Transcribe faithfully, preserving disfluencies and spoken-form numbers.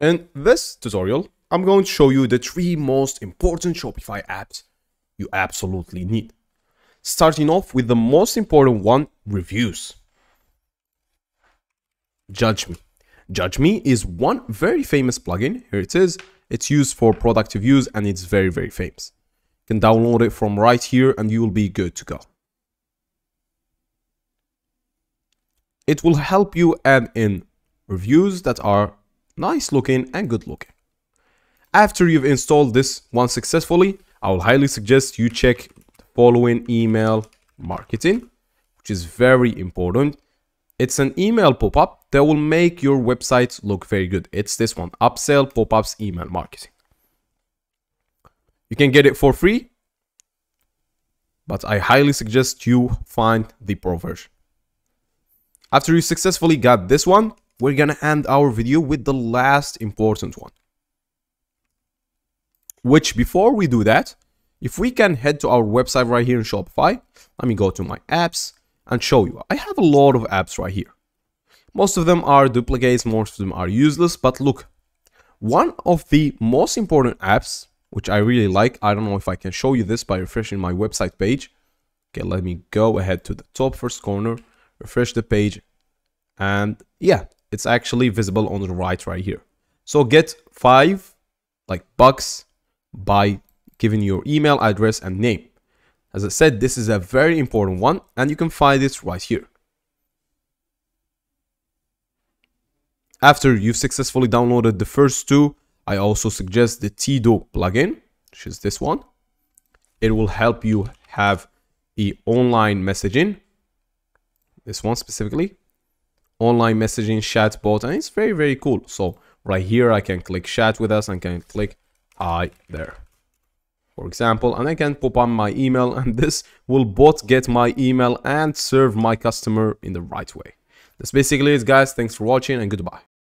In this tutorial, I'm going to show you the three most important Shopify apps you absolutely need. Starting off with the most important one, reviews. Judge Me. Judge Me is one very famous plugin. Here it is. It's used for product reviews and it's very, very famous. You can download it from right here and you will be good to go. It will help you add in reviews that are nice looking and good looking. After you've installed this one successfully, I will highly suggest you check the following email marketing, which is very important. It's an email pop-up that will make your website look very good. It's this one, Upsell Pop-ups Email Marketing. You can get it for free, but I highly suggest you find the pro version. After you successfully got this one, we're gonna end our video with the last important one. Which, before we do that, if we can head to our website right here in Shopify, let me go to my apps and show you. I have a lot of apps right here. Most of them are duplicates, most of them are useless, but look, one of the most important apps, which I really like, I don't know if I can show you this by refreshing my website page. Okay, let me go ahead to the top first corner, refresh the page, and yeah, it's actually visible on the right right here. So get five like bucks by giving your email address and name. As I said, this is a very important one, and you can find it right here. After you've successfully downloaded the first two, I also suggest the Tidio plugin, which is this one. It will help you have the online messaging, this one specifically, online messaging chatbot, and it's very, very cool. So right here, I can click chat with us and can click hi there, for example, and I can pop on my email, and this will both get my email and serve my customer in the right way. That's basically it, guys. Thanks for watching and goodbye.